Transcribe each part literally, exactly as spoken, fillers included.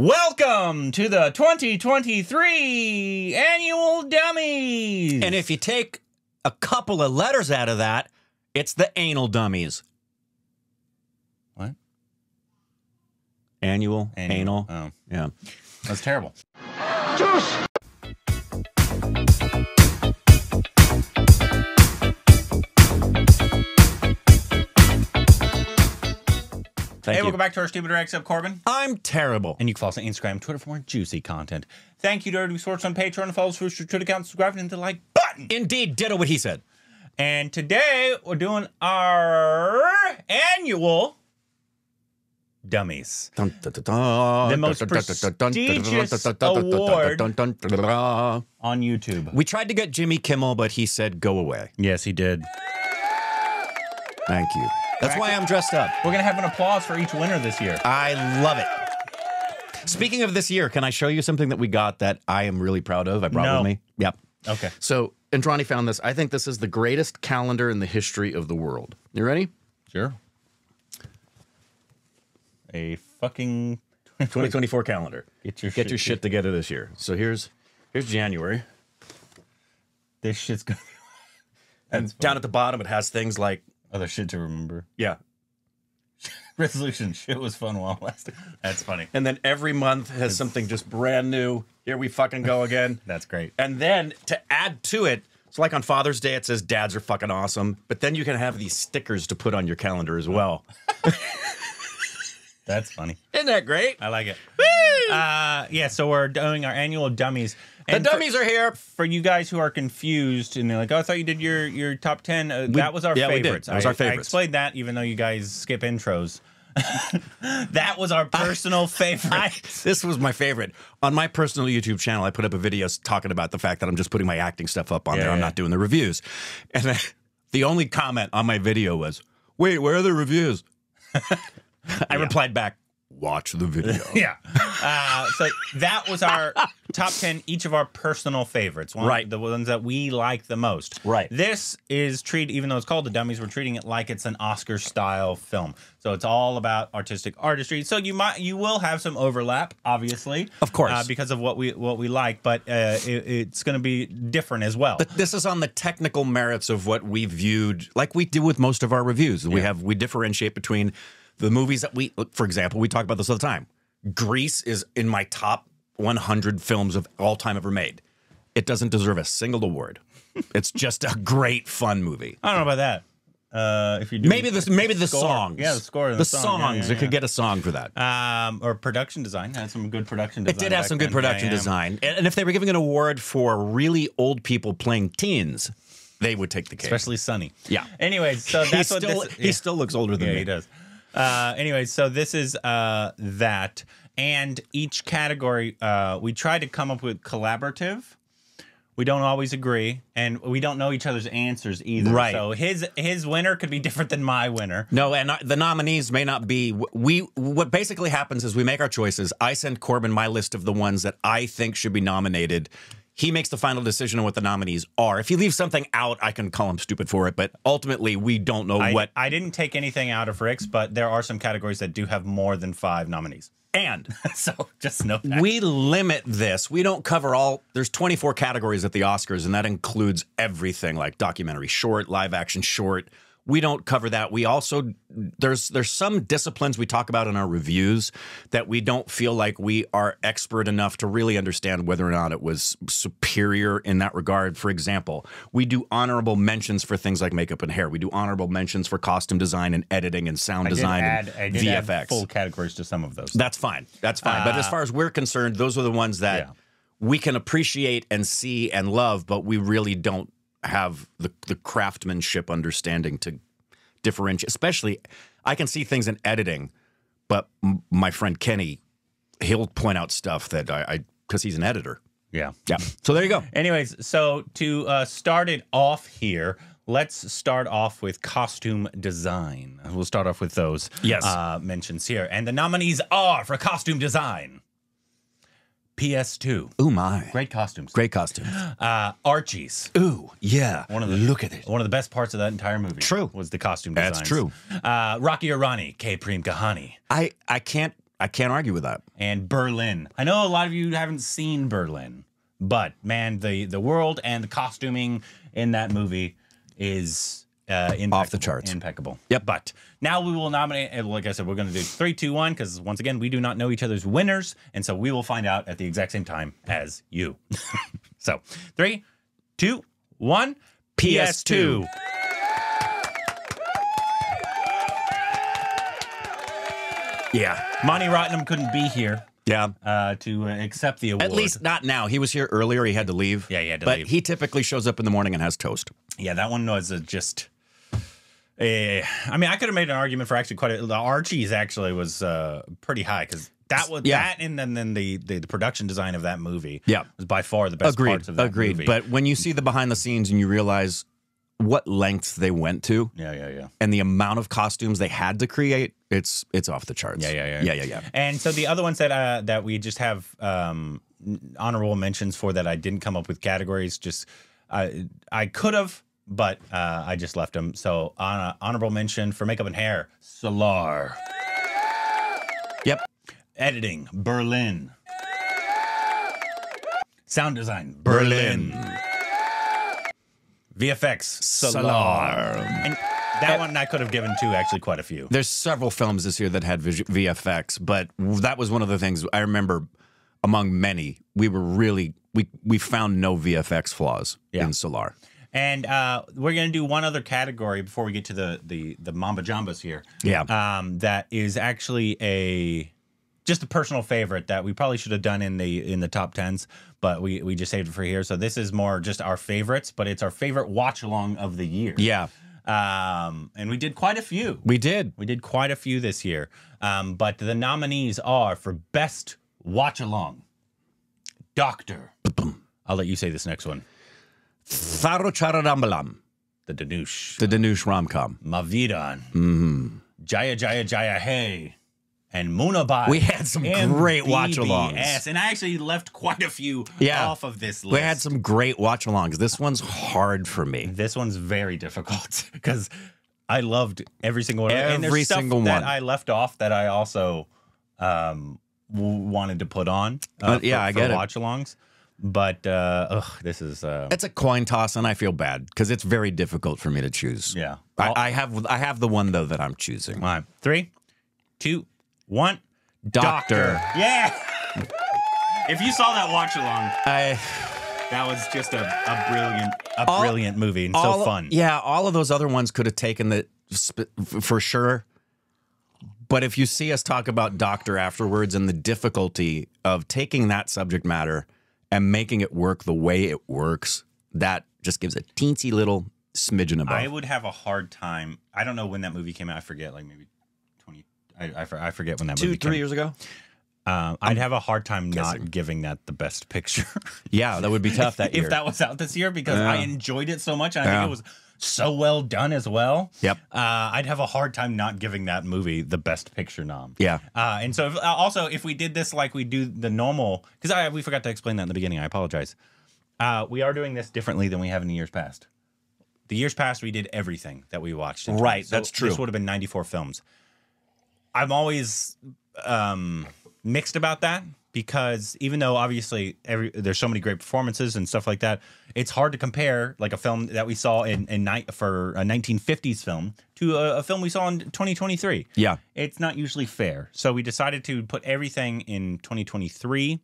Welcome to the twenty twenty-three Annual Dummies! And if you take a couple of letters out of that, it's the anal dummies. What? Annual, anal. anal. Oh. Yeah. That's terrible. Juice! Thank hey, you. Welcome back to our Stupid Rex. I'm Korbin. I'm terrible. And you can follow us on Instagram, Twitter for more juicy content. Thank you to everybody who supports on Patreon, follows through your Twitter account, subscribe, and hit the like button. Indeed, ditto what he said. And today we're doing our annual dummies. Dun, dun, dun, dun, the most dun, prestigious dun, dun, award dun, dun, dun, dun, on YouTube. We tried to get Jimmy Kimmel, but he said go away. Yes, he did. Thank you. That's why I'm dressed up. We're going to have an applause for each winner this year. I love it. Speaking of this year, can I show you something that we got that I am really proud of? I brought no. with me. Yep. Okay. So, Indrani found this. I think this is the greatest calendar in the history of the world. You ready? Sure. A fucking twenty twenty-four calendar. Get your, Get shit, your shit together this year. So here's here's January. This shit's going to be... And funny. Down at the bottom, it has things like... Other shit to remember. Yeah. Resolution. Shit was fun while lasting. That's funny. And then every month has it's... something just brand new. Here we fucking go again. That's great. And then to add to it, so like on Father's Day, it says dads are fucking awesome. But then you can have these stickers to put on your calendar as well. That's funny. Isn't that great? I like it. Woo! Uh, yeah, so we're doing our annual dummies. And the dummies for, are here. For you guys who are confused and they're like, oh, I thought you did your, your top ten. Uh, we, that was our yeah, favorites. That was I, our favorites. I explained that even though you guys skip intros. That was our personal I, favorite. I, this was my favorite. On my personal YouTube channel, I put up a video talking about the fact that I'm just putting my acting stuff up on yeah, there. Yeah. I'm not doing the reviews. And then, the only comment on my video was, wait, where are the reviews? I yeah. replied back, watch the video. Yeah. Uh, so that was our top ten, each of our personal favorites. One, right. The ones that we like the most. Right. This is treated, even though it's called The Dummies, we're treating it like it's an Oscar-style film. So it's all about artistic artistry. So you might, you will have some overlap, obviously. Of course. Uh, because of what we what we like, but uh, it, it's going to be different as well. But this is on the technical merits of what we viewed, like we do with most of our reviews. We yeah. have, we differentiate between... The movies that we, for example, we talk about this all the time. Grease is in my top one hundred films of all time ever made. It doesn't deserve a single award. It's just a great, fun movie. I don't know about that. Uh, if you do, maybe this, maybe the score. songs. Yeah, the score. The, the song. songs. Yeah, yeah, yeah. It could get a song for that. Um, or production design. It had some good production design. It did have some good production design. And if they were giving an award for really old people playing teens, they would take the cake. Especially Sonny. Yeah. Anyways, so that's what this, yeah. He still looks older than yeah, me. He does. Uh, anyway, so this is uh, that, and each category, uh, we try to come up with collaborative. We don't always agree, and we don't know each other's answers either. Right. So his his winner could be different than my winner. No, and the nominees may not be. We what basically happens is we make our choices. I send Korbin my list of the ones that I think should be nominated. He makes the final decision on what the nominees are. If he leaves something out, I can call him stupid for it. But ultimately, we don't know I, what... I didn't take anything out of Rick's, but there are some categories that do have more than five nominees. And so just know that. We limit this. We don't cover all... There's twenty-four categories at the Oscars, and that includes everything like documentary short, live action short. We don't cover that. We also... There's, there's some disciplines we talk about in our reviews that we don't feel like we are expert enough to really understand whether or not it was superior in that regard. For example, we do honorable mentions for things like makeup and hair. We do honorable mentions for costume design and editing and sound I design add, and I did V F X. Add full categories to some of those. That's fine. That's fine. Uh, but as far as we're concerned, those are the ones that yeah. we can appreciate and see and love, but we really don't have the, the craftsmanship understanding to differentiate. Especially, I can see things in editing, but m my friend Kenny, he'll point out stuff that I, because he's an editor. Yeah. Yeah. So there you go. Anyways, so to uh, start it off here, let's start off with costume design. We'll start off with those yes. uh, mentions here. And the nominees are for costume design. P S two. Ooh, my. Great costumes. Great costumes. Uh, Archie's. Ooh, yeah. One of the, Look at it. One of the best parts of that entire movie. True. Was the costume design. That's true. Uh, Rocky Aurani, K. Prem Kahani. I, I can't, I can't argue with that. And Berlin. I know a lot of you haven't seen Berlin, but man, the the world and the costuming in that movie is uh, off the charts, impeccable. Yep. But now we will nominate. Like I said, we're going to do three, two, one, because once again, we do not know each other's winners, and so we will find out at the exact same time as you. So three, two, one. P S two. Yeah, Mani Ratnam couldn't be here. Yeah, uh, to uh, accept the award. At least not now. He was here earlier. He had to leave. Yeah, he had to but leave. But he typically shows up in the morning and has toast. Yeah, that one was uh, just. Uh, I mean, I could have made an argument for actually quite a. The Archie's actually was uh, pretty high because that was yeah. that, and then then the, the the production design of that movie. Yeah, was by far the best Agreed. parts of that Agreed. movie. But when you see the behind the scenes and you realize what lengths they went to, yeah, yeah, yeah, and the amount of costumes they had to create, it's it's off the charts. Yeah, yeah, yeah, yeah, yeah, yeah. And so the other ones that uh, that we just have um, honorable mentions for that I didn't come up with categories. Just I I could have, but uh, I just left them. So uh, honorable mention for makeup and hair, Salar. Yep. Editing, Berlin. Sound design, Berlin. Berlin. V F X, Salar. And that one I could have given to actually quite a few. There's several films this year that had V F X, but that was one of the things I remember among many. We were really, we, we found no V F X flaws yeah. in Salar. And uh, we're going to do one other category before we get to the, the, the Mamba Jambas here. Yeah. Um, that is actually a... just a personal favorite that we probably should have done in the in the top tens, but we we just saved it for here. So this is more just our favorites, but it's our favorite watch along of the year. Yeah, um, and we did quite a few. We did. We did quite a few this year. Um, but the nominees are for best watch along. Doctor. I'll let you say this next one. Tharuchararambalam. The Danush. The Danush rom-com. Mavidan. Mm. Jaya Jaya Jaya Hey. And Moonabai. We had some great watch-alongs. And I actually left quite a few yeah. off of this list. We had some great watch-alongs. This one's hard for me. This one's very difficult because I loved every single one. Every and there's single stuff that one. that I left off that I also um, wanted to put on uh, but, yeah, for, I get for watch-alongs. But uh, ugh, this is uh, it's a coin toss, and I feel bad because it's very difficult for me to choose. Yeah, I, I have I have the one though that I'm choosing. All right. Three, two. One doctor. doctor. Yeah. If you saw that watch along, I that was just a, a brilliant a all, brilliant movie and all, so fun. Yeah, all of those other ones could have taken the for sure. But if you see us talk about Doctor afterwards and the difficulty of taking that subject matter and making it work the way it works, that just gives a teensy little smidgen above. I would have a hard time. I don't know when that movie came out. I forget, like maybe I, I forget when that Two, movie Two, three came. years ago? Um, I'd have a hard time guessing. not giving that the best picture. Yeah, that would be tough that year. If that was out this year, because yeah. I enjoyed it so much. And yeah. I think it was so well done as well. Yep. Uh, I'd have a hard time not giving that movie the best picture nom. Yeah. Uh, and so if, uh, also, if we did this like we do the normal, because we forgot to explain that in the beginning. I apologize. Uh, we are doing this differently than we have in the years past. The years past, we did everything that we watched. Right, so that's true. This would have been ninety-four films. I'm always um, mixed about that because even though obviously every, there's so many great performances and stuff like that, it's hard to compare like a film that we saw in, in night for a nineteen fifties film to a, a film we saw in twenty twenty-three. Yeah. It's not usually fair. So we decided to put everything in twenty twenty-three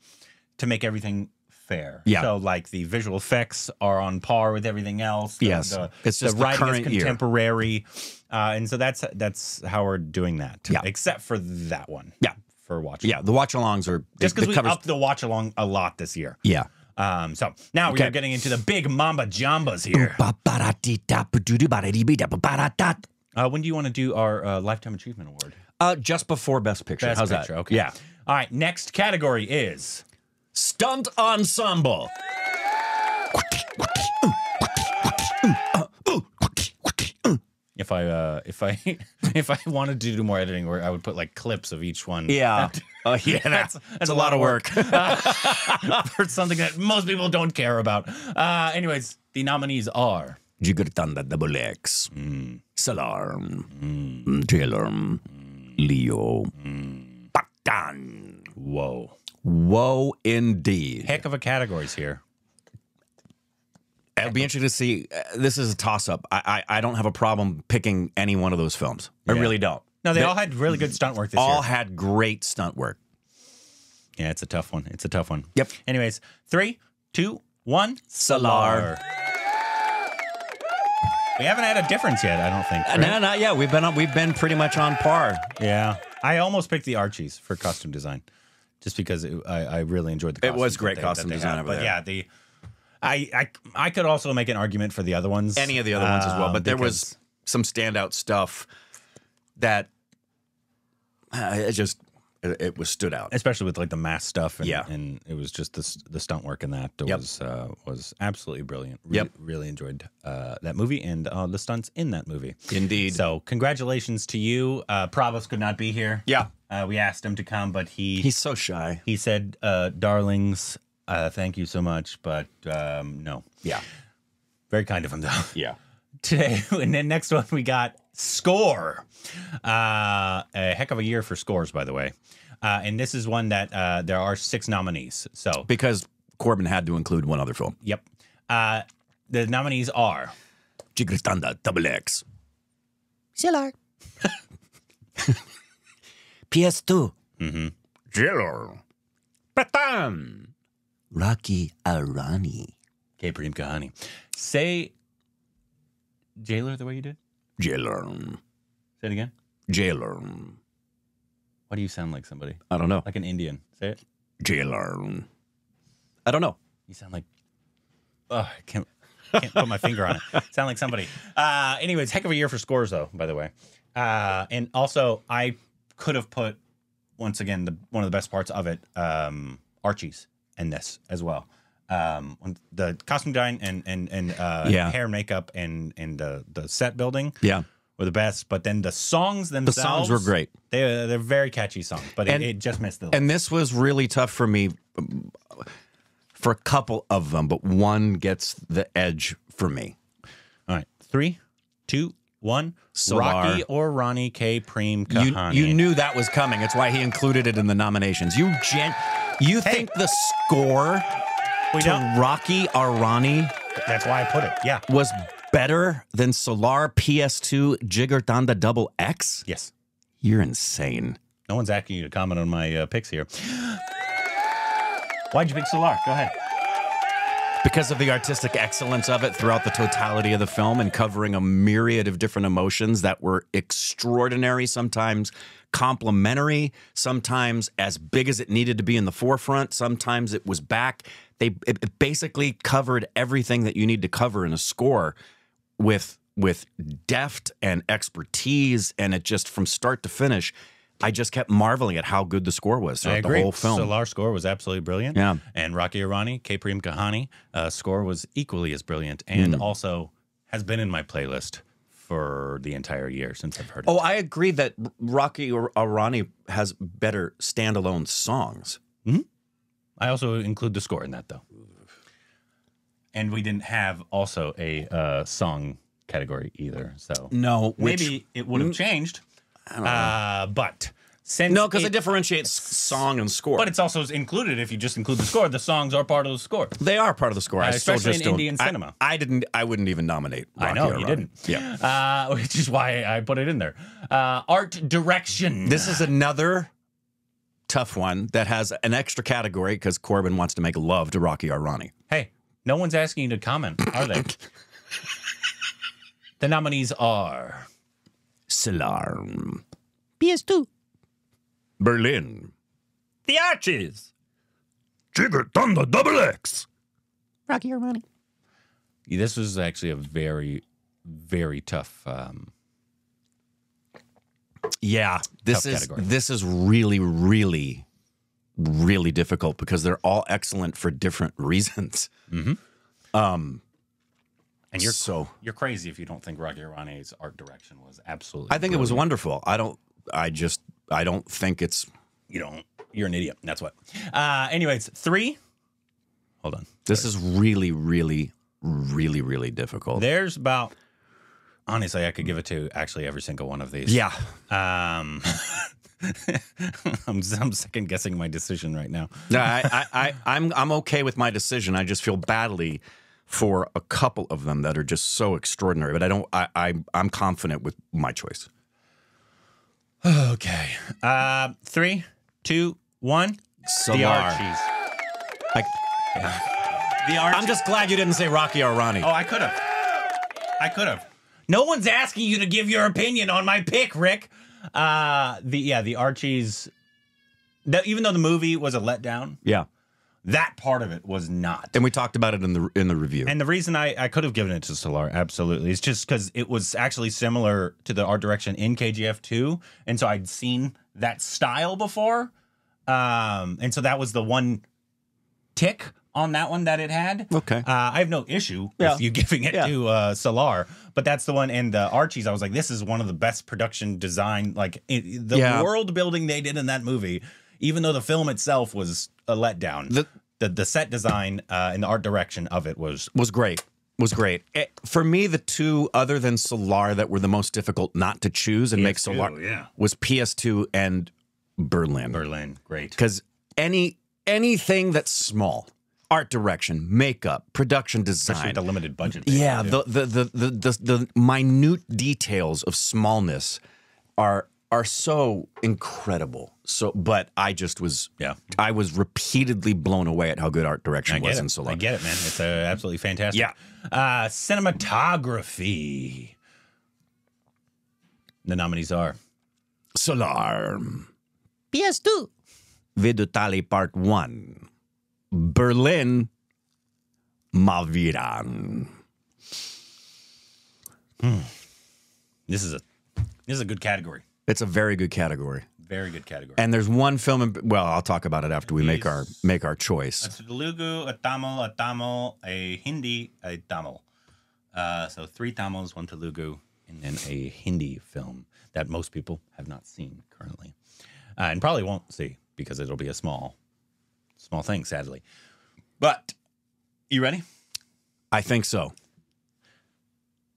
to make everything fair. Yeah. So like the visual effects are on par with everything else. The, yes. The, it's just the, the writing is contemporary. Year. Uh, and so that's that's how we're doing that. Yeah. Except for that one. Yeah. For watch. -along. Yeah. The watch alongs are they, just because we covers... upped the watch along a lot this year. Yeah. Um. So now okay. we are getting into the big Mamba Jambas here. Uh, when do you want to do our uh, Lifetime Achievement Award? Uh, just before Best Picture. Best How's Picture. That? Okay. Yeah. All right. Next category is. Stunt ensemble. If I uh, if I if I wanted to do more editing, I would put like clips of each one. Yeah, oh yeah, that's that's, that's a lot, lot of work, work. Uh, for something that most people don't care about. Uh, anyways, the nominees are Jigurtanda Double X, Salarm, Taylor, Leo, done. Whoa. Whoa, indeed. Heck of a categories here. It'll be interesting to see. Uh, this is a toss-up. I, I I don't have a problem picking any one of those films. Yeah. I really don't. No, they, they all had really good stunt work this all year. All had great stunt work. Yeah, it's a tough one. It's a tough one. Yep. Anyways, three, two, one. Salar. We haven't had a difference yet, I don't think. Right? No, not yet. We've been on, we've been pretty much on par. Yeah. I almost picked the Archies for costume design, just because it, I I really enjoyed the. Costumes it was great they, costume design, over but there. yeah the. I, I I could also make an argument for the other ones. Any of the other um, ones as well, but there was some standout stuff that uh, it just it, it was stood out, especially with like the mask stuff. And, yeah, and it was just the the stunt work in that yep. was uh, was absolutely brilliant. Re yep, really enjoyed uh, that movie and uh, the stunts in that movie. Indeed. So congratulations to you. Uh, Pravos could not be here. Yeah, uh, we asked him to come, but he he's so shy. He said, uh, "Darlings." Uh, thank you so much, but um, no. Yeah. Very kind of him, though. Yeah. Today, and then next one, we got Score. Uh, a heck of a year for scores, by the way. Uh, and this is one that uh, there are six nominees. So because Korbin had to include one other film. Yep. Uh, the nominees are... Jigristanda, Double X. Zillar. P S two. Mm-hmm. Zillar. Patan. Rocky Arani. K. Preem Kahani. Say jailer the way you did? Jailer. Say it again? Jailer. Why do you sound like somebody? I don't know. Like an Indian. Say it. Jailer. I don't know. You sound like... Oh, I can't, can't put my finger on it. Sound like somebody. Uh, anyways, heck of a year for scores, though, by the way. Uh, and also, I could have put, once again, the, one of the best parts of it, um, Archie's. And this as well, um, the costume design and and and uh, yeah. hair, and makeup, and and the the set building, yeah, were the best. But then the songs themselves, the songs were great. They they're very catchy songs, but and, it, it just missed the. List. And this was really tough for me, for a couple of them, but one gets the edge for me. All right, three, two, one. Salar. Rocky or Ronnie K. Preem Kahani. You, you knew that was coming. It's why he included it in the nominations. You gen. You hey. think the score we to don't. Rocky Arani? That's why I put it. Yeah, was better than Solar P S two Jigartanda Double X? Yes. You're insane. No one's asking you to comment on my uh, picks here. Why'd you pick Solar? Go ahead. Because of the artistic excellence of it throughout the totality of the film and covering a myriad of different emotions that were extraordinary sometimes. Complimentary, sometimes as big as it needed to be in the forefront, sometimes it was back. They it, it basically covered everything that you need to cover in a score with with deft and expertise, and it just from start to finish, I just kept marveling at how good the score was throughout I agree. the whole film. Solar's score was absolutely brilliant. Yeah. And Rocky Irani, K. Preem Kahani, uh, score was equally as brilliant and mm. also has been in my playlist for the entire year since I've heard it. Oh, I agree that Rocky Arani has better standalone songs. Mm-hmm. I also include the score in that, though. And we didn't have also a uh, song category either, so... No, which, maybe it would have changed, I don't know. Uh, but... Since no, because it, it differentiates song and score. But it's also included if you just include the score. The songs are part of the score. They are part of the score. Uh, I especially just in Indian I, cinema. I didn't. I wouldn't even nominate. Rocky I know you Ronnie. didn't. Yeah, uh, which is why I put it in there. Uh, art direction. This is another tough one that has an extra category because Korbin wants to make love to Rocky Arani. Hey, no one's asking you to comment, are they? The nominees are Salarm, P S two. Berlin. The Archies. Jigartanda Double X. Rocky Armani. Yeah, this was actually a very, very tough. Um, yeah, this tough is category. This is really, really, really difficult because they're all excellent for different reasons. Mm-hmm. Um. And you're so you're crazy if you don't think Rocky Arani's art direction was absolutely. I think brilliant. It was wonderful. I don't. I just. I don't think it's, you don't, you're an idiot. That's what. Uh, anyways, three. Hold on. This Sorry. is really, really, really, really difficult. There's about, honestly, I could give it to actually every single one of these. Yeah. Um, I'm, I'm second guessing my decision right now. No, I, I, I, I'm, I'm okay with my decision. I just feel badly for a couple of them that are just so extraordinary. But I don't. I, I I'm confident with my choice. Okay. Uh, three, two, one. Salar. The Archies. I, yeah. The Archies. I'm just glad you didn't say Rocky or Ronnie. Oh, I could have. I could have. No one's asking you to give your opinion on my pick, Rick. Uh, the yeah, the Archies. That, even though the movie was a letdown, yeah, that part of it was not. And we talked about it in the in the review. And the reason I I could have given it to Salar, absolutely, it's just because it was actually similar to the art direction in K G F two, and so I'd seen that style before, um, and so that was the one tick on that one that it had. Okay. Uh, I have no issue yeah. with you giving it yeah. to uh, Salar, but that's the one. And the Archies, I was like, this is one of the best production design, like it, the yeah. world building they did in that movie, even though the film itself was a letdown. The the, the set design uh, and the art direction of it was... Was great. Was great. It, for me, the two other than Salar that were the most difficult not to choose and P S two, make Salar yeah. was P S two and Berlin. Berlin, great. Because any anything that's small... Art direction, makeup, production design. Especially with the limited budget. Yeah, the, the, the, the, the, the minute details of smallness are are so incredible. So, but I just was, yeah. I was repeatedly blown away at how good art direction I was in Salar. I get it, man. It's uh, absolutely fantastic. Yeah. Uh, cinematography. The nominees are Salar, P S two, Vidutali Part one, Berlin, Maviran. Hmm. This is a this is a good category. It's a very good category. Very good category. And there's one film. In, well, I'll talk about it after we Please. make our make our choice. A Telugu, a Tamil, a Tamil, a Hindi, a Tamil. Uh, so three Tamils, one Telugu, and then a Hindi film that most people have not seen currently, uh, and probably won't see because it'll be a small. Small thing, sadly. But, you ready? I think so.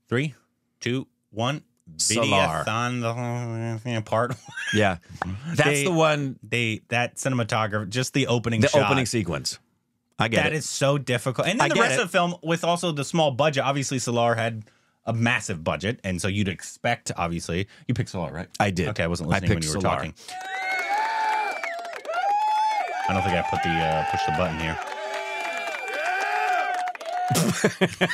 Three, two, one. Salar. Part. Yeah. That's they, the one. They That cinematographer, just the opening the shot. The opening sequence. I get that it. That is so difficult. And then I the rest it. of the film, with also the small budget, obviously Salar had a massive budget, and so you'd expect, obviously. You picked Salar, right? I did. Okay, I wasn't listening I when you were Salar. talking. I don't think I put the uh, push the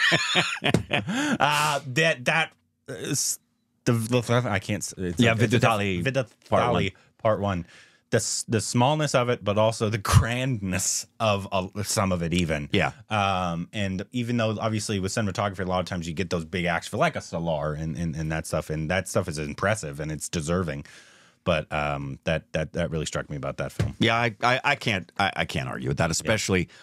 button here. uh, that that is the I can't. It's yeah, Vidutali Vidutali Part One. The the smallness of it, but also the grandness of uh, some of it, even. Yeah. Um, and even though obviously with cinematography, a lot of times you get those big acts for like a Salar and, and and that stuff, and that stuff is impressive and it's deserving. But um, that that that really struck me about that film. Yeah, I I, I can't I, I can't argue with that. Especially yeah.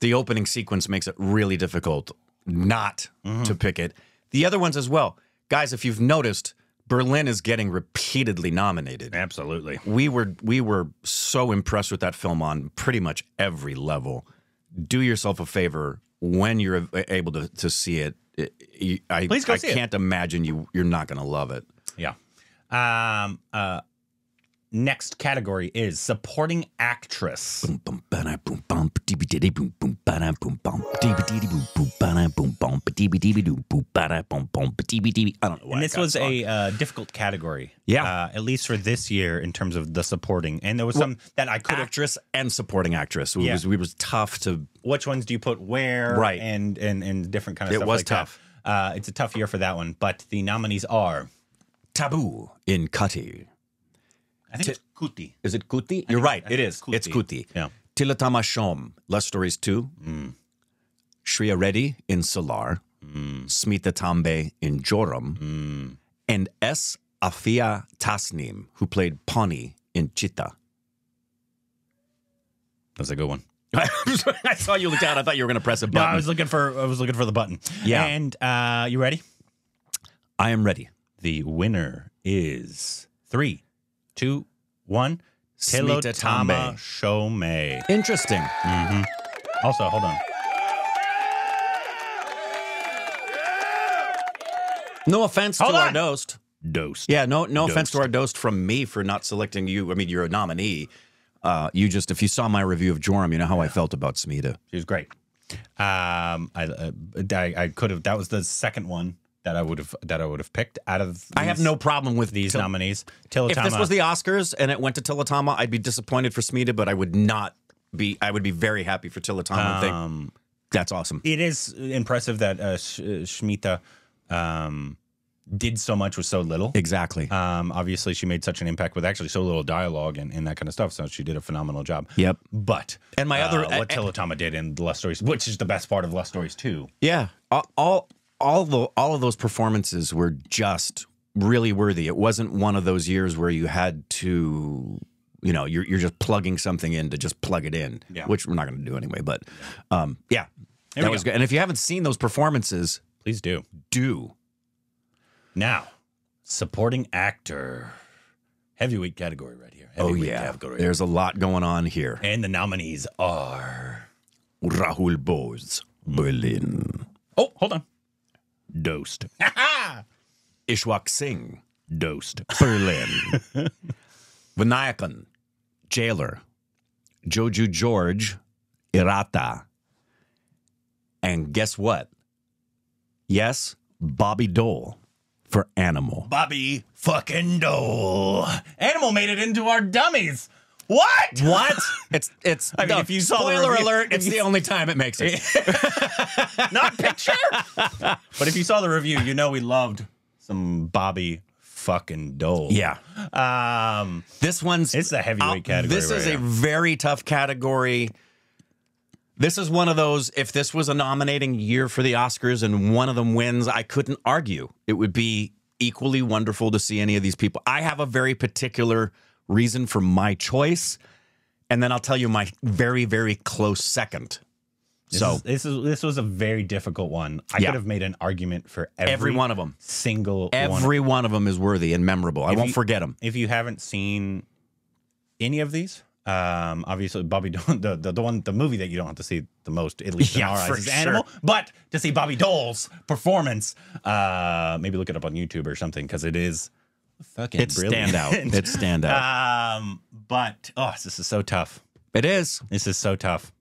the opening sequence makes it really difficult not mm-hmm. to pick it. The other ones as well, guys. If you've noticed, Berlin is getting repeatedly nominated. Absolutely, we were we were so impressed with that film on pretty much every level. Do yourself a favor when you're able to to see it. I, Please go I see can't it. imagine you you're not going to love it. Yeah. Um. Uh. Next category is supporting actress. I don't know. And this was a uh, difficult category. Yeah. Uh, at least for this year in terms of the supporting, and there was well, some that I could actress and supporting actress. It yeah. was we was tough to. Which ones do you put where? Right. And and and different kind of. It stuff was like tough. That. Uh, it's a tough year for that one, but the nominees are Taboo in Kuti. I think it's Kuti. Is it Kuti? You're right. It is. It's Kuti. Yeah. Tilatama Shom, Love Stories two. Mm. Shreya Reddy in Salar. Mm. Smita Tambe in Joram. Mm. And S. Afia Tasnim, who played Pawnee in Chitta. That's a good one. I saw you look down. I thought you were going to press a button. No, I was looking for. I was looking for the button. Yeah. And uh, you ready? I am ready. The winner is three, two, one. Tilatama Shome. Interesting. Mm-hmm. Also, hold on. No offense hold to on. our host, dosed. Yeah, no, no dosed. offense to our dosed from me for not selecting you. I mean, you're a nominee. Uh, you just, if you saw my review of Joram, you know how yeah. I felt about Smita. She was great. Um, I, uh, I, I could have. That was the second one that I would have that I would have picked out of. These, I have no problem with these nominees. Tilotama. If this was the Oscars and it went to Tilotama, I'd be disappointed for Smita, but I would not be. I would be very happy for Tilotama. Um, and think, that's awesome. It is impressive that uh, Sh Smita. Um, did so much with so little. Exactly. Um, obviously, she made such an impact with actually so little dialogue and, and that kind of stuff, so she did a phenomenal job. Yep. But and my uh, other, what uh, Tilotama did in Lust Stories, which is the best part of Lust Stories two. Yeah. All, all, all, the, all of those performances were just really worthy. It wasn't one of those years where you had to, you know, you're, you're just plugging something in to just plug it in, yeah. which we're not going to do anyway. But, um, yeah, there that was go. good. And if you haven't seen those performances, please do. Do. Now, supporting actor, heavyweight category right here. Heavyweight oh, yeah. Category. There's a lot going on here. And the nominees are... Rahul Bose, Berlin. Oh, hold on. Dosed. Ishwak Singh. Dosed. Berlin. Vinayakan, Jailer. Joju George, Irata. And guess what? Yes, Bobby Dole. For Animal. Bobby fucking Dole. Animal made it into our dummies. What? What? It's it's I mean, if you saw spoiler review, alert, it's the only time it makes it. Not picture. But if you saw the review, you know we loved some Bobby fucking Dole. Yeah. Um this one's it's a heavyweight uh, category. This right is now. a very tough category. This is one of those, if this was a nominating year for the Oscars and one of them wins, I couldn't argue. It would be equally wonderful to see any of these people. I have a very particular reason for my choice, and then I'll tell you my very, very close second. This so is, this is this was a very difficult one. I yeah. could have made an argument for every, every one of them. Single every one. Every one of them is worthy and memorable. If I won't you, forget them. If you haven't seen any of these... Um, obviously, Bobby Dole, the, the the one the movie that you don't have to see the most, at least in yeah, our eyes, is sure. Animal. But to see Bobby Dole's performance, uh, maybe look it up on YouTube or something because it is fucking it's brilliant. Standout. It's standout. Um, but oh, this is so tough. It is. This is so tough.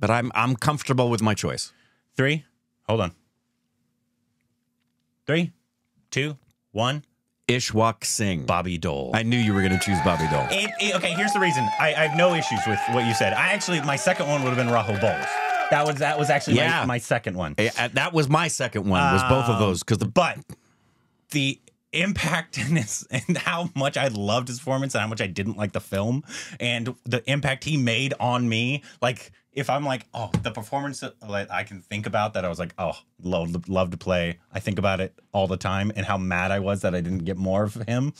But I'm I'm comfortable with my choice. Three. Hold on. Three, two, one. Ishwak Singh. Bobby Dole. I knew you were going to choose Bobby Dole. It, it, okay, here's the reason. I, I have no issues with what you said. I actually, my second one would have been Rahul Bose. That was that was actually yeah. my, my second one. It, uh, that was my second one, was um, both of those. Because the But the impact in this, and how much I loved his performance and how much I didn't like the film and the impact he made on me, like... If I'm like, oh, the performance that I can think about that I was like, oh, love, love to play. I think about it all the time and how mad I was that I didn't get more of him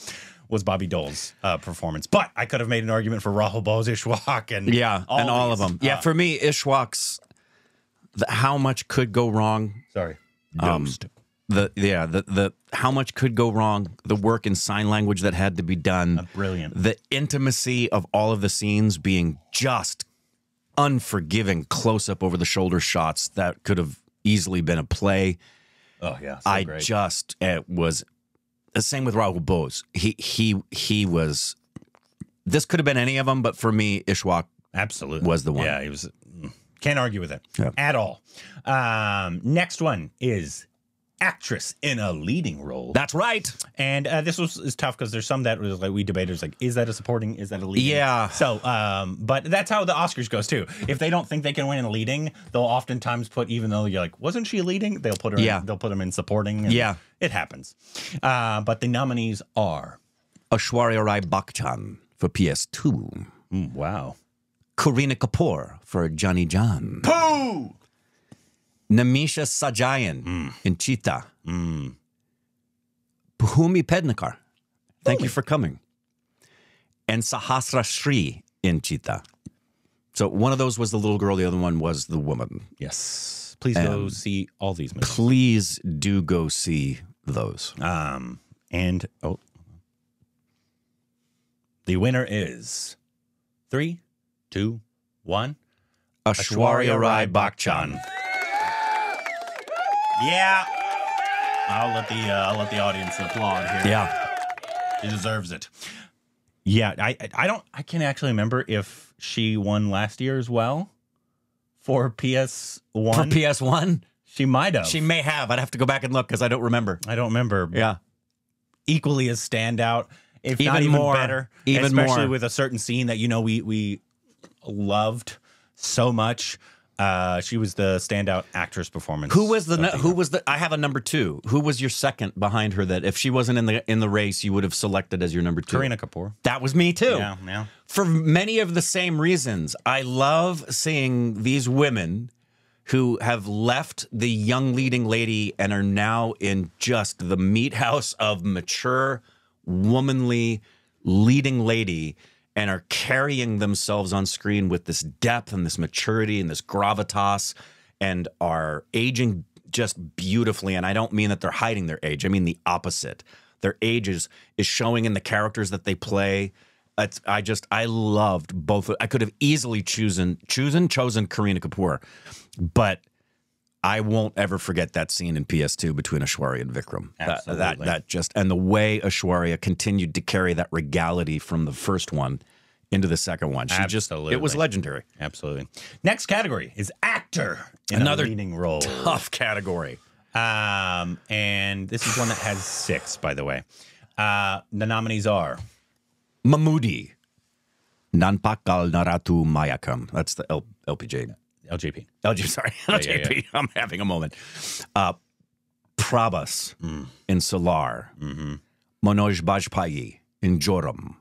was Bobby Dole's uh, performance. But I could have made an argument for Rahul Bose, Ishwak, and yeah, all, and all of them. Uh, yeah, for me, Ishwak's the, how much could go wrong. Sorry, um, the yeah, the the how much could go wrong. The work in sign language that had to be done, uh, brilliant. The intimacy of all of the scenes being just. Unforgiving close-up over-the-shoulder shots that could have easily been a play. Oh, yeah. So I great. just it was... The same with Rahul Bose. He, he, he was... This could have been any of them, but for me, Ishwak Absolutely. was the one. Yeah, he was... Can't argue with it yeah. at all. Um, next one is... Actress in a leading role. That's right. And uh, this was is tough because there's some that was like we debaters like is that a supporting? Is that a leading? Yeah. So, um, but that's how the Oscars goes too. If they don't think they can win in leading, they'll oftentimes put even though you're like wasn't she leading? They'll put her. Yeah. In, they'll put them in supporting. And yeah. It happens. Uh, but the nominees are Aishwarya Rai Bachchan for P S two. Mm, wow. Kareena Kapoor for Johnny John. Pooh. Namisha Sajayan mm. in Cheetah. Mm. Bhumi Pednekar, thank Ooh. you for coming. And Sahasra Shri in Cheetah. So one of those was the little girl, the other one was the woman. Yes. Please and go see all these movies. Please do go see those. Um, and oh, the winner is three, two, one. Aishwarya Rai Bachchan. Yeah, I'll let the uh, I'll let the audience applaud here. Yeah, he deserves it. Yeah, I I don't I can't actually remember if she won last year as well for P S one. For P S one, she might have. She may have. I'd have to go back and look because I don't remember. I don't remember. Yeah, equally as standout, if even not even more, better, even especially more, especially with a certain scene that you know we we loved so much. Uh, she was the standout actress performance. Who was the, the who was the, I have a number two. Who was your second behind her that if she wasn't in the, in the race, you would have selected as your number two? Kareena Kapoor. That was me too. Yeah, yeah. For many of the same reasons. I love seeing these women who have left the young leading lady and are now in just the meat house of mature, womanly leading lady, and are carrying themselves on screen with this depth and this maturity and this gravitas, and are aging just beautifully. And I don't mean that they're hiding their age. I mean the opposite. Their age is, is showing in the characters that they play. It's, I just, I loved both. I could have easily chosen, chosen, chosen Kareena Kapoor, but I won't ever forget that scene in P S two between Aishwarya and Vikram. Absolutely. That, that, that just, and the way Aishwarya continued to carry that regality from the first one into the second one. She Absolutely. Just, it was legendary. Absolutely. Next category is actor in another a leading role. Tough category. Um, and this is one that has six, by the way. Uh, the nominees are Mahmoodi, Nanpakal Naratu Mayakam. That's the L P J. L G P. L G P, sorry. L G P. Yeah, yeah, yeah. I'm having a moment. Uh, Prabhas mm. in Solar. Mm-hmm. Manoj Bajpayee in Joram.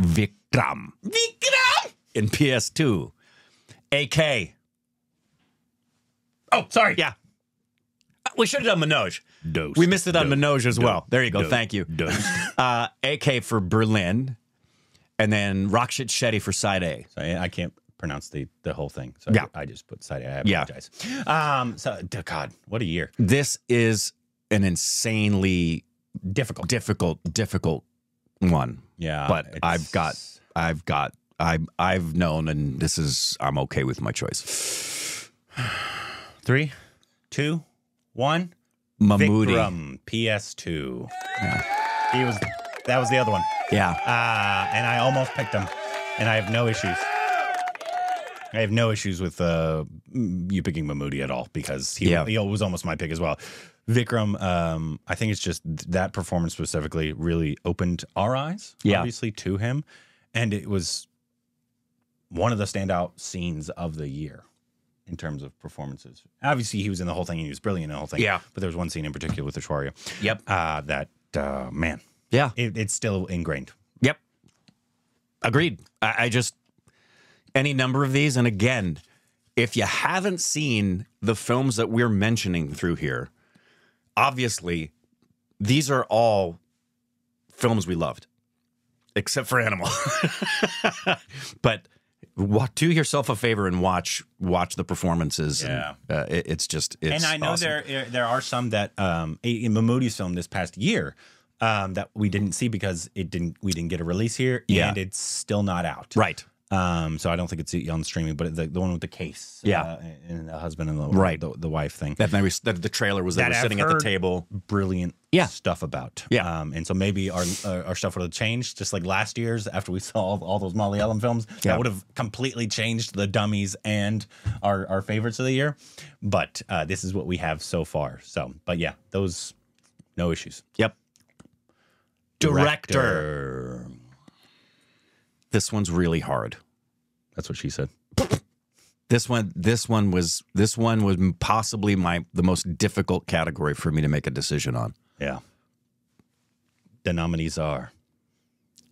Vikram. Vikram! In P S two. A K. Oh, sorry. Yeah. We should have done Manoj. Dose. We missed it on Dose. Manoj as Dose. Well. There you go. Dose. Thank you. Uh, A K for Berlin. And then Rakshit Shetty for Side A. Sorry, I can't pronounce the the whole thing, so yeah. I, I just put side. I apologize. Yeah. Um, so God, what a year! This is an insanely difficult, difficult, difficult one. Yeah, but it's... I've got, I've got, I've I've known, and this is I'm okay with my choice. Three, two, one. Mahmoodi from P S two. Yeah. He was that was the other one. Yeah, uh, and I almost picked him, and I have no issues. I have no issues with uh, you picking Mahmoodi at all, because he, yeah. he was almost my pick as well. Vikram, um, I think it's just that performance specifically really opened our eyes, yeah. obviously, to him. And it was one of the standout scenes of the year in terms of performances. Obviously, he was in the whole thing, and he was brilliant in the whole thing. Yeah. But there was one scene in particular with Aishwarya Yep. Uh, that, uh, man, yeah, it, it's still ingrained. Yep. Agreed. I, I just... any number of these. And again, if you haven't seen the films that we're mentioning through here, obviously, these are all films we loved, except for Animal. But do yourself a favor and watch watch the performances. Yeah. And, uh, it, it's just, it's And I know awesome. there there are some that, um, in Mahmoodi's film this past year, um, that we didn't see because it didn't we didn't get a release here, yeah. and it's still not out. Right. Um, so I don't think it's on streaming, but the, the one with the case, yeah, uh, and the husband and the right, the, the wife thing. That maybe that the trailer was that, that sitting at the table. Brilliant, yeah. stuff about, yeah. Um, and so maybe our uh, our stuff would have changed, just like last year's after we saw all, all those Malayalam films. Yeah. That would have completely changed the dummies and our our favorites of the year. But uh, this is what we have so far. So, but yeah, those no issues. Yep. Director. Director. This one's really hard. That's what she said. This one, this one was, this one was possibly my the most difficult category for me to make a decision on. Yeah. The nominees are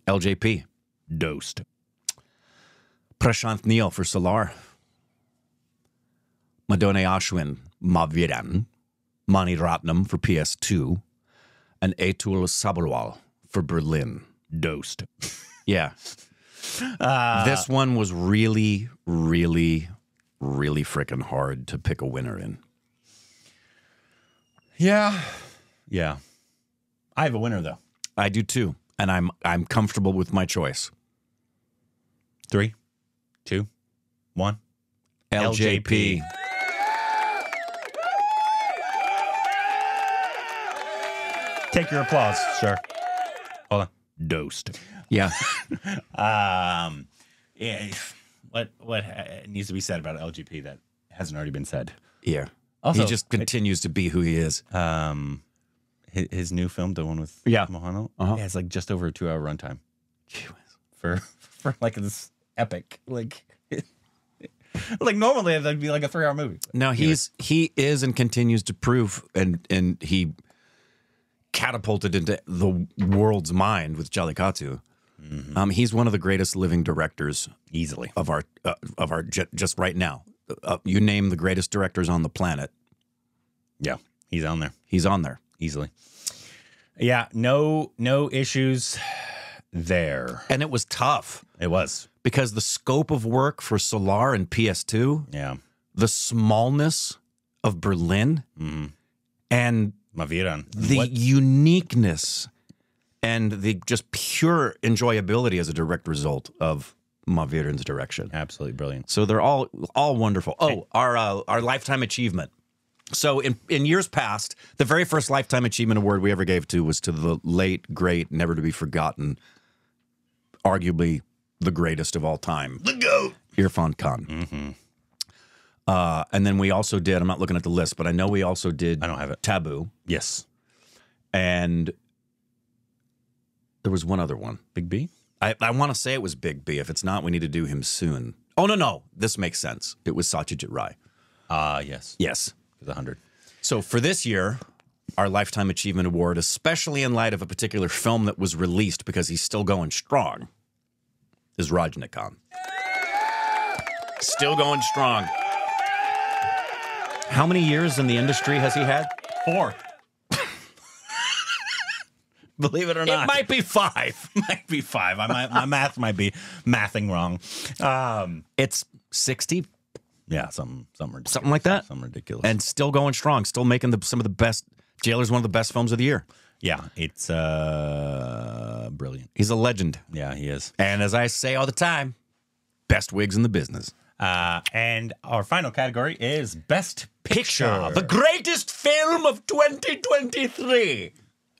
L J P, Dost, Prashant Neel for Solar, Madone Ashwin, Maviran, Mani Ratnam for P S two, and Atul Sabalwal for Berlin. Dost. Yeah. Uh, this one was really, really, really freaking hard to pick a winner in. Yeah, yeah. I have a winner though. I do too, and I'm I'm comfortable with my choice. Three, two, one. L J P. Take your applause, sir. Hold on. Dosed. Yeah. um, yeah. What what needs to be said about L G P that hasn't already been said? Yeah. Also, he just continues it, to be who he is. Um, his, his new film, the one with yeah. Mohano, uh-huh. yeah, it's like just over a two-hour runtime. For for like this epic, like like normally that'd be like a three-hour movie. No, he's anyway. he is and continues to prove, and and he catapulted into the world's mind with Jallikattu. Mm-hmm. Um, he's one of the greatest living directors, easily, of our uh, of our just right now. Uh, you name the greatest directors on the planet. Yeah, he's on there. He's on there easily. Yeah, no, no issues there. And it was tough. It was, because the scope of work for Solar and P S two. Yeah, the smallness of Berlin, mm-hmm. and Maviran, the what? uniqueness. And the just pure enjoyability as a direct result of Maviran's direction. Absolutely brilliant. So they're all all wonderful. Oh, our uh, our lifetime achievement. So in in years past, the very first lifetime achievement award we ever gave to was to the late, great, never to be forgotten, arguably the greatest of all time, the GOAT, Irrfan Khan. Mm-hmm. Uh, and then we also did. I'm not looking at the list, but I know we also did. I don't have it. Taboo. Yes. And there was one other one. Big B? I, I want to say it was Big B. If it's not, we need to do him soon. Oh, no, no. This makes sense. It was Satyajit Ray. Ah, uh, yes. Yes. It was one hundred. So for this year, our Lifetime Achievement Award, especially in light of a particular film that was released because he's still going strong, is Rajinikanth. Still going strong. How many years in the industry has he had? Four. Believe it or not, it might be five. Might be five. I might, my math might be mathing wrong. Um, it's sixty. Yeah, some some something like that. Some ridiculous, and still going strong. Still making the some of the best. Jailer's one of the best films of the year. Yeah, it's uh, brilliant. He's a legend. Yeah, he is. And as I say all the time, best wigs in the business. Uh, and our final category is Best Picture, Picture. the greatest film of twenty twenty-three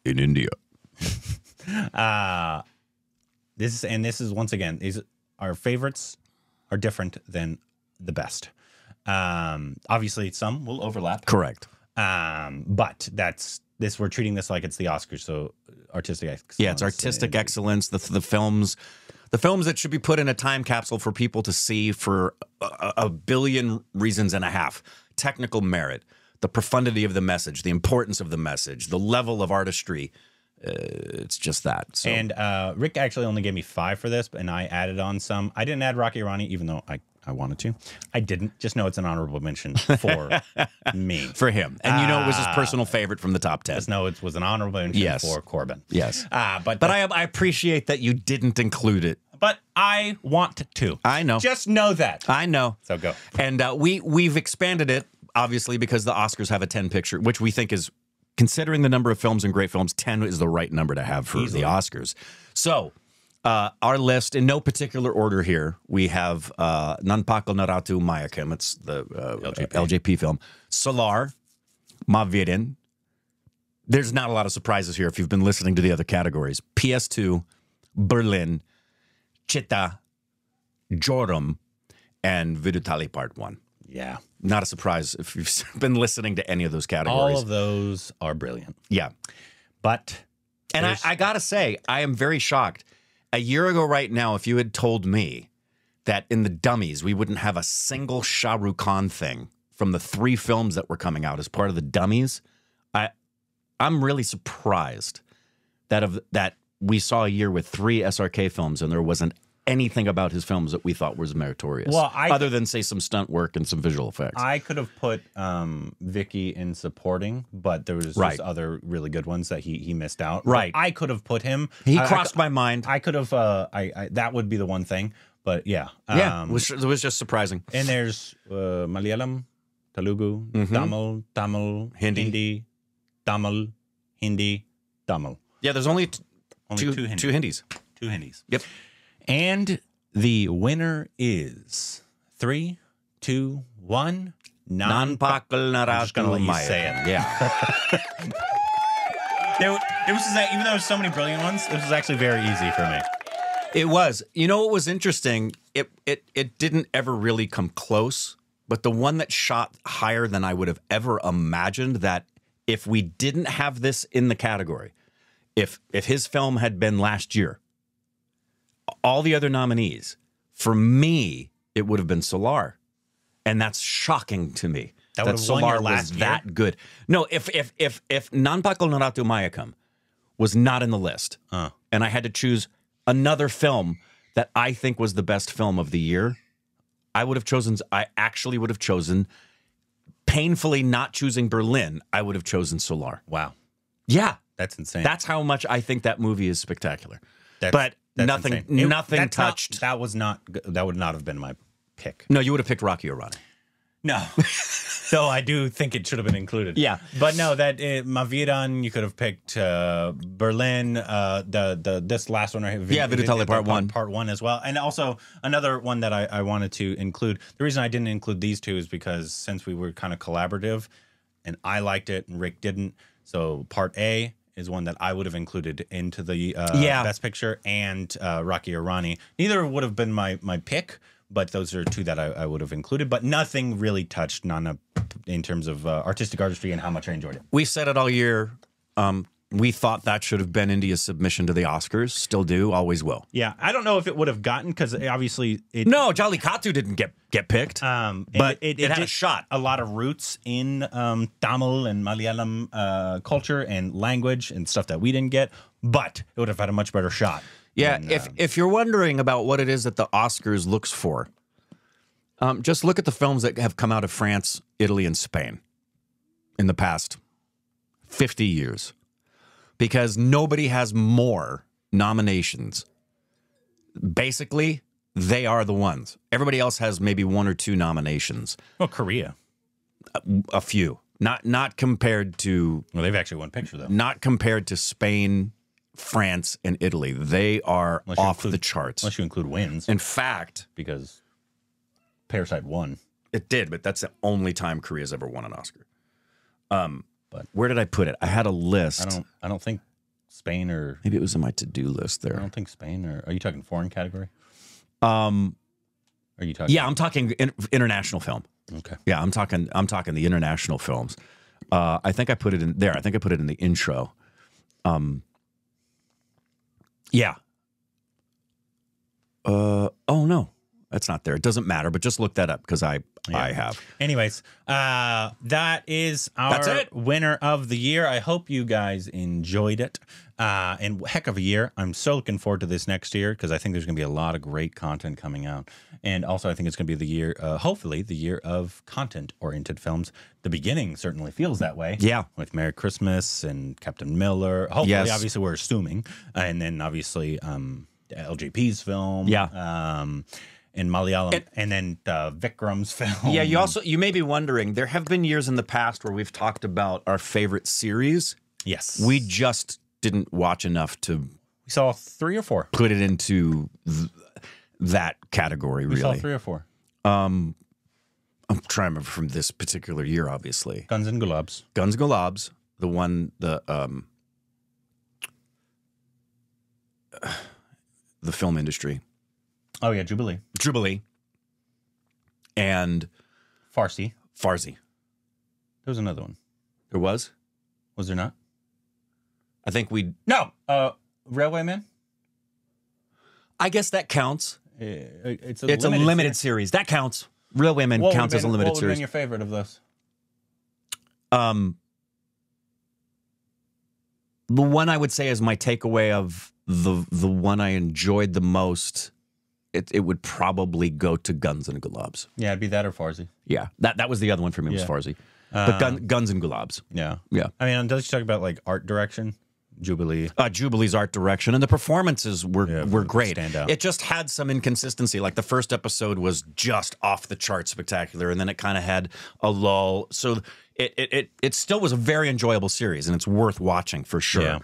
in India. uh, this is, and this is once again, these our favorites are different than the best. Um, obviously, some will overlap. Correct. Um, but that's this. We're treating this like it's the Oscars. So artistic excellence. Yeah, it's artistic and, excellence. The the films, the films that should be put in a time capsule for people to see for a, a billion reasons and a half. Technical merit, the profundity of the message, the importance of the message, the level of artistry. Uh, it's just that. So. And uh, Rick actually only gave me five for this, and I added on some. I didn't add Rocky Irani, even though I, I wanted to. I didn't. Just know it's an honorable mention for me. For him. And you know it was his personal favorite from the top ten. Just know it was an honorable mention yes. for Korbin. Yes. Uh, but but I, I appreciate that you didn't include it. But I want to. I know. Just know that. I know. So go. And uh, we, we've expanded it, obviously, because the Oscars have a ten picture, which we think is... Considering the number of films and great films, ten is the right number to have for Easily. the Oscars. So, uh, our list, in no particular order here, we have uh, Nanpakal Naratu Mayakim, it's the uh, L J P. L J P film, Solar, Maviran. There's not a lot of surprises here if you've been listening to the other categories. P S two, Berlin, Chitta, Joram, and Vidutali Part one. Yeah. Not a surprise if you've been listening to any of those categories. All of those are brilliant. Yeah. But. And I, I got to say, I am very shocked. A year ago right now, if you had told me that in the dummies, we wouldn't have a single Shah Rukh Khan thing from the three films that were coming out as part of the dummies, I, I'm really surprised that, of, that we saw a year with three S R K films and there wasn't anything about his films that we thought was meritorious. Well, I, other than, say, some stunt work and some visual effects. I could have put um, Vicky in supporting, but there was right. just other really good ones that he he missed out. Right. But I could have put him. He I, crossed I, my mind. I could have, uh, I, I that would be the one thing, but yeah. Yeah, um, which, it was just surprising. And there's uh, Malayalam, Telugu, mm-hmm. Tamil, Tamil, Hindi. Hindi, Tamil, Hindi, Tamil. Yeah, there's only, only two, two, Hindi. two Hindis. Two Hindis. Yep. And the winner is three, two, one. Nanpakal Naratu Mayakim. Yeah. There, it was just, even though there was so many brilliant ones, this was actually very easy for me. It was. You know what was interesting? It it it didn't ever really come close, but the one that shot higher than I would have ever imagined that if we didn't have this in the category, if if his film had been last year, all the other nominees, for me, it would have been Solar. And that's shocking to me. That, that Solar was year. that good. No, if if if if Nanpakal Naratu Mayakam was not in the list, uh. and I had to choose another film that I think was the best film of the year, I would have chosen. I actually would have chosen, painfully not choosing Berlin. I would have chosen Solar. Wow. Yeah, that's insane. That's how much I think that movie is spectacular. That's, but that's nothing, insane. nothing it, touched. Not, that was not. That would not have been my pick. No, you would have picked Rocky or Ronnie. No, so I do think it should have been included. Yeah, but no, that it, Maviran, you could have picked uh, Berlin, uh, the the this last one right here. Yeah, Virutale Part One, Part One as well, and also another one that I, I wanted to include. The reason I didn't include these two is because since we were kind of collaborative, and I liked it and Rick didn't, so Part A is one that I would have included into the uh, yeah. Best Picture and uh, Rocky or Ronnie. Neither would have been my my pick. But those are two that I, I would have included. But nothing really touched Nana in terms of uh, artistic artistry and how much I enjoyed it. We said it all year. Um, we thought that should have been India's submission to the Oscars. Still do. Always will. Yeah. I don't know if it would have gotten, because obviously it... No, Jallikattu didn't get, get picked. Um, but it, it, it, it had a shot. A lot of roots in um, Tamil and Malayalam uh, culture and language and stuff that we didn't get. But it would have had a much better shot. Yeah, and, uh, if if you're wondering about what it is that the Oscars looks for, um, just look at the films that have come out of France, Italy, and Spain in the past fifty years, because nobody has more nominations. Basically, they are the ones. Everybody else has maybe one or two nominations. Well, Korea, a, a few. Not not compared to. Well, they've actually won picture though. Not compared to Spain, France, and Italy. They are off include, the charts. Unless you include wins. In fact... Because Parasite won. It did, but that's the only time Korea's ever won an Oscar. Um, but where did I put it? I had a list. I don't, I don't think Spain or... Maybe it was in my to-do list there. I don't think Spain or... Are you talking foreign category? Um, are you talking... Yeah, I'm talking in, international film. Okay. Yeah, I'm talking, I'm talking the international films. Uh, I think I put it in there. I think I put it in the intro. Um... Yeah. Uh, oh, no, that's not there. It doesn't matter, but just look that up because I, yeah. I have. Anyways, uh, that is our winner of the year. I hope you guys enjoyed it. Uh, and heck of a year. I'm so looking forward to this next year because I think there's going to be a lot of great content coming out. And also, I think it's going to be the year, uh, hopefully, the year of content-oriented films. The beginning certainly feels that way. Yeah. With Merry Christmas and Captain Miller. Hopefully, yes. Obviously, we're assuming. And then, obviously, um, L G P's film. Yeah. Um, and Malayalam. And, and then uh, Vikram's film. Yeah, you also, you may be wondering, there have been years in the past where we've talked about our favorite series. Yes. We just didn't watch enough to... We saw three or four. Put it into... Th that category, we really. We saw three or four. Um, I'm trying to remember from this particular year, obviously. Guns and Gulabs. Guns and Gulabs. The one, the um, uh, the film industry. Oh, yeah, Jubilee. Jubilee. And... Farsi. Farsi. There was another one. There was? Was there not? I think we... No! Uh, Railway Man? I guess that counts. It's a, it's limited, a limited series. series. That counts. Real Women what counts been, as a limited what series. What would your favorite of those? Um, the one I would say is my takeaway of the the one I enjoyed the most. It it would probably go to Guns and Gulabs. Yeah, it'd be that or Farsi. Yeah, that that was the other one for me was yeah. Farsi. But um, gun, Guns and Gulabs. Yeah, yeah. I mean, does she talk about like art direction? Jubilee, uh, Jubilee's art direction, and the performances were yeah, were great. Stand out. It just had some inconsistency. Like the first episode was just off the chart spectacular, and then it kind of had a lull. So it it it it still was a very enjoyable series, and it's worth watching for sure. Yeah.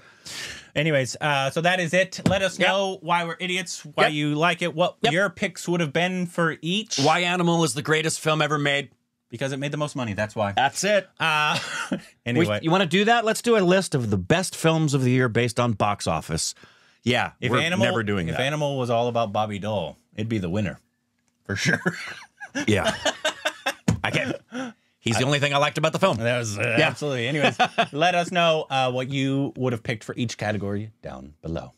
Anyways, uh, so that is it. Let us yep. know why we're idiots, why yep. you like it, what yep. your picks would have been for each. Why Animal is the greatest film ever made. Because it made the most money, that's why. That's it. Uh, anyway. We, you want to do that? Let's do a list of the best films of the year based on box office. Yeah, if we're Animal, never doing if that. If Animal was all about Bobby Dole, it'd be the winner. For sure. Yeah. I can't. He's I, the only thing I liked about the film. That was, uh, yeah. Absolutely. Anyways, let us know uh, what you would have picked for each category down below.